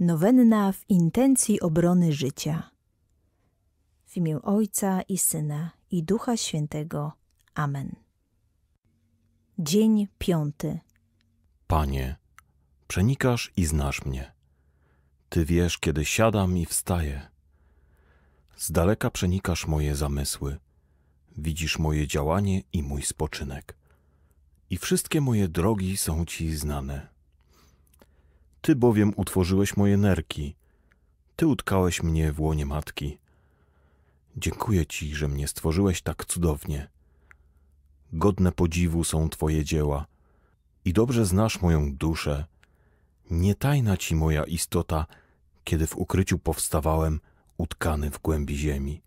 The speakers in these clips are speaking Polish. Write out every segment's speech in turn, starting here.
Nowenna w intencji obrony życia. W imię Ojca i Syna, i Ducha Świętego. Amen. Dzień 5. Panie, przenikasz i znasz mnie. Ty wiesz, kiedy siadam i wstaję. Z daleka przenikasz moje zamysły. Widzisz moje działanie i mój spoczynek. I wszystkie moje drogi są Ci znane. Ty bowiem utworzyłeś moje nerki. Ty utkałeś mnie w łonie matki. Dziękuję Ci, że mnie stworzyłeś tak cudownie. Godne podziwu są Twoje dzieła i dobrze znasz moją duszę. Nie tajna Ci moja istota, kiedy w ukryciu powstawałem, utkany w głębi ziemi.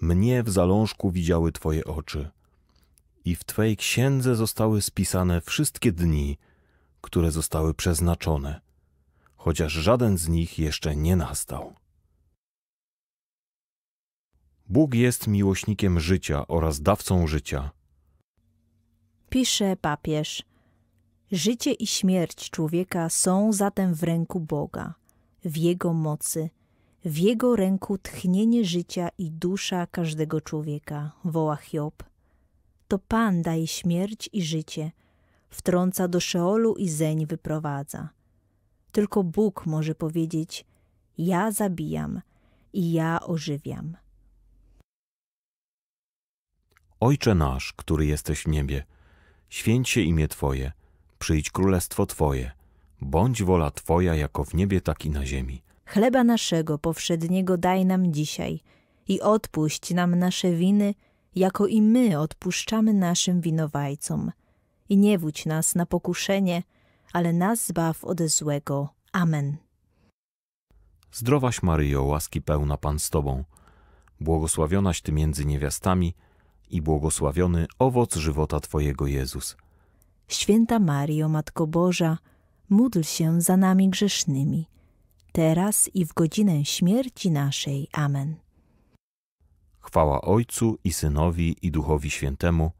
Mnie w zalążku widziały Twoje oczy i w Twojej księdze zostały spisane wszystkie dni, które zostały przeznaczone, chociaż żaden z nich jeszcze nie nastał. Bóg jest miłośnikiem życia oraz dawcą życia. Pisze papież: życie i śmierć człowieka są zatem w ręku Boga, w Jego mocy. W Jego ręku tchnienie życia i dusza każdego człowieka, woła Hiob. To Pan daje śmierć i życie, wtrąca do Szeolu i zeń wyprowadza. Tylko Bóg może powiedzieć: ja zabijam i ja ożywiam. Ojcze nasz, który jesteś w niebie, święć się imię Twoje, przyjdź królestwo Twoje, bądź wola Twoja jako w niebie, tak i na ziemi. Chleba naszego powszedniego daj nam dzisiaj i odpuść nam nasze winy, jako i my odpuszczamy naszym winowajcom. I nie wódź nas na pokuszenie, ale nas zbaw ode złego. Amen. Zdrowaś Maryjo, łaski pełna, Pan z Tobą. Błogosławionaś Ty między niewiastami i błogosławiony owoc żywota Twojego, Jezus. Święta Maryjo, Matko Boża, módl się za nami grzesznymi, teraz i w godzinę śmierci naszej. Amen. Chwała Ojcu i Synowi, i Duchowi Świętemu,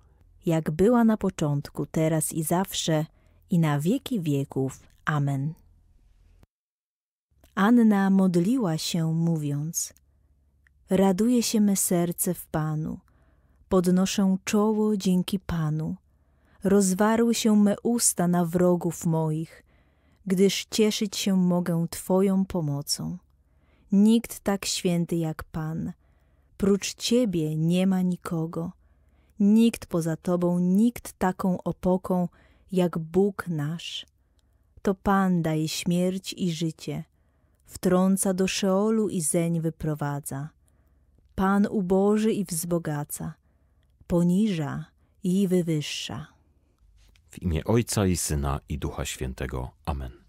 jak była na początku, teraz i zawsze, i na wieki wieków. Amen. Anna modliła się, mówiąc: raduje się me serce w Panu, podnoszę czoło dzięki Panu. Rozwarły się me usta na wrogów moich, gdyż cieszyć się mogę Twoją pomocą. Nikt tak święty jak Pan. Prócz Ciebie nie ma nikogo. Nikt poza Tobą, nikt taką opoką jak Bóg nasz. To Pan daje śmierć i życie. Wtrąca do Szeolu i zeń wyprowadza. Pan uboży i wzbogaca. Poniża i wywyższa. W imię Ojca i Syna, i Ducha Świętego. Amen.